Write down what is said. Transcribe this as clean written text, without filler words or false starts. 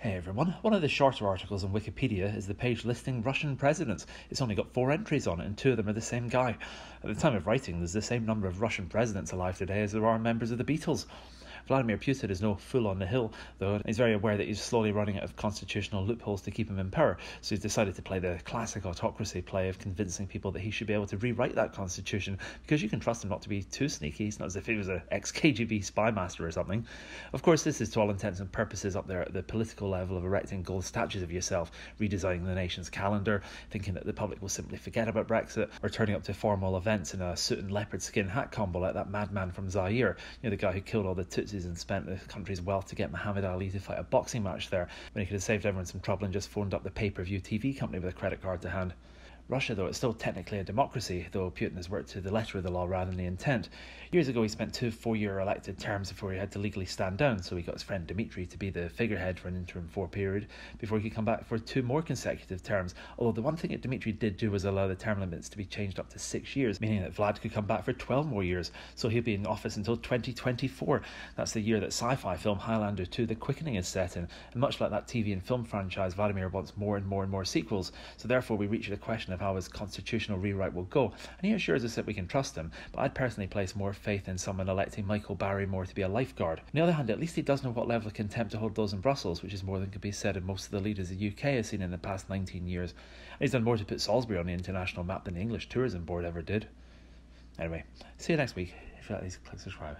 Hey everyone, one of the shorter articles on Wikipedia is the page listing Russian presidents. It's only got 4 entries on it and 2 of them are the same guy. At the time of writing, there's the same number of Russian presidents alive today as there are members of the Beatles. Vladimir Putin is no fool on the hill, though he's very aware that he's slowly running out of constitutional loopholes to keep him in power, so he's decided to play the classic autocracy play of convincing people that he should be able to rewrite that constitution, because you can trust him not to be too sneaky. It's not as if he was an ex-KGB spy master or something. Of course, this is to all intents and purposes up there at the political level of erecting gold statues of yourself, redesigning the nation's calendar, thinking that the public will simply forget about Brexit, or turning up to formal events in a suit and leopard skin hat combo like that madman from Zaire, you know, the guy who killed all the Tutsis and spent the country's wealth to get Muhammad Ali to fight a boxing match there, when he could have saved everyone some trouble and just phoned up the pay-per-view TV company with a credit card to hand. Russia, though, is still technically a democracy, though Putin has worked to the letter of the law rather than the intent. Years ago, he spent 2 four-year elected terms before he had to legally stand down, so he got his friend Dmitry to be the figurehead for an interim 4 period before he could come back for 2 more consecutive terms, although the one thing that Dmitry did do was allow the term limits to be changed up to 6 years, meaning that Vlad could come back for 12 more years, so he'll be in office until 2024. That's the year that sci-fi film Highlander 2 The Quickening is set in, and much like that TV and film franchise, Vladimir wants more and more sequels, so therefore we reach the question of how his constitutional rewrite will go, and he assures us that we can trust him, but I'd personally place more faith in someone electing Michael Barrymore to be a lifeguard. On the other hand, at least he does know what level of contempt to hold those in Brussels, which is more than could be said of most of the leaders the UK has seen in the past 19 years. And he's done more to put Salisbury on the international map than the English Tourism Board ever did. Anyway, see you next week. If you like these, click subscribe.